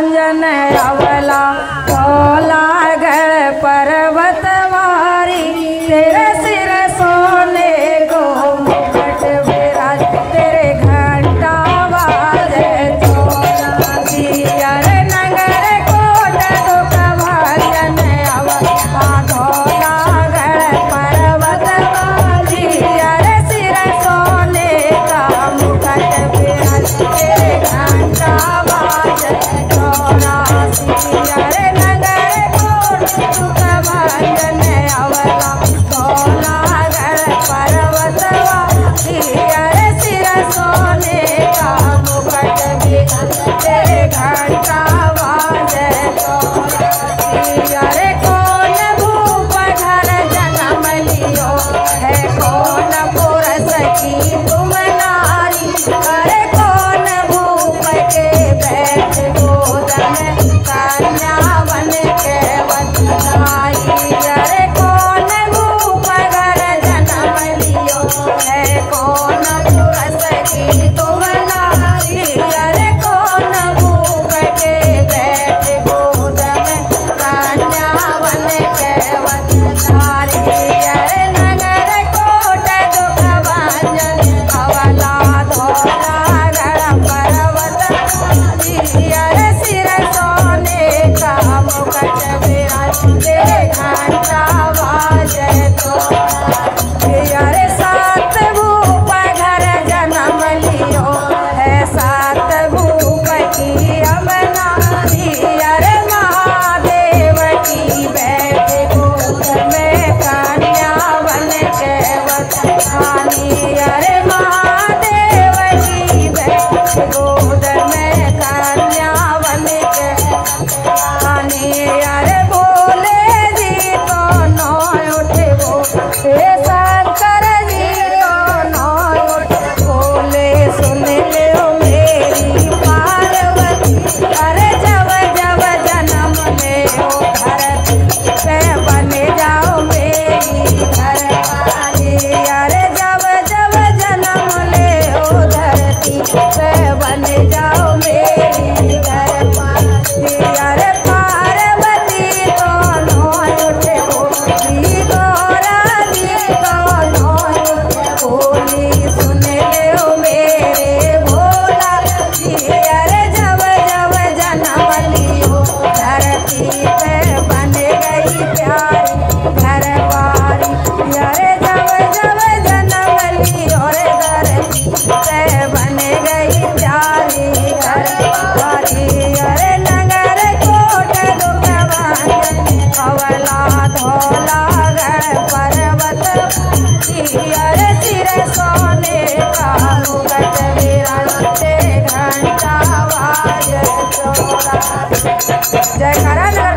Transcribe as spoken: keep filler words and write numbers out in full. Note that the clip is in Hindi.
रंजन अवला भोला गए पर्वत वारी तेरे सिर सोने को मुकुट विराज तेरे घंटा बाजे चोला दिया रे नगरकोट दुख भंजन अवला भोला गए पर्वत वारी तेरे सिर सोने का मुकुट विराज तेरे घंटा अरे नगरकोट दुख भंजन अवला भोला गए पर्वत वारी तेरे सिर सोने का मुकुट विराज तेरे घंटा बाजे चोला दिया रे कौन भूप धर जन्म लियो है कौन पुर सखी तुम नारी अरे कौन भूप के बैठ गोद में कन्या बन के बतलाई अरे कौन भूप धर जन्म लियो है कौन पुर सखी तुम नारी अरे कौन भूप के बैठ गोद में कन्या बन के बतलाई अरे नगरकोट दुख भंजन अवला भोला गए पर्वत वारी अरे सिर सोने का मुकुट विराज तेरे घंटा बाजे चोला दिया रे सात भूप धर जन्म लियो है सात भूप की हम नारी अरे महादेव की बैठ गोद में कन्या बन के बतलानी अरे महादेव की बैठ गोद में कन्या बन के बतलानी अरे भोले जी तो न उठबो हे शंकर जी तो न उठबो भोले सुन लो मेरी पार्वती अरे जब जब जन्म में हो धरती पे बन जाओ मेरी घरवाली अरे जब जब जन्म ले हो धरती पे बन जाओ मेरी घरवाली अरे पार्वती तो न उठे बोली गौरा जी तो न उठे बोली सुन लो मेरे भोला जी अरे जब जब जन्म लियो धरती पे बन गई प्यारी घरवारी अरे जब जब जन्म लियो रे धरती पे बन गई प्यारी घरवारी अरे नगरकोट दुख भंजन अवला भोला गए पर्वत वारी अरे सिर सोने का मुकुट विराज तेरे घंटा बाजे चोला जय करा।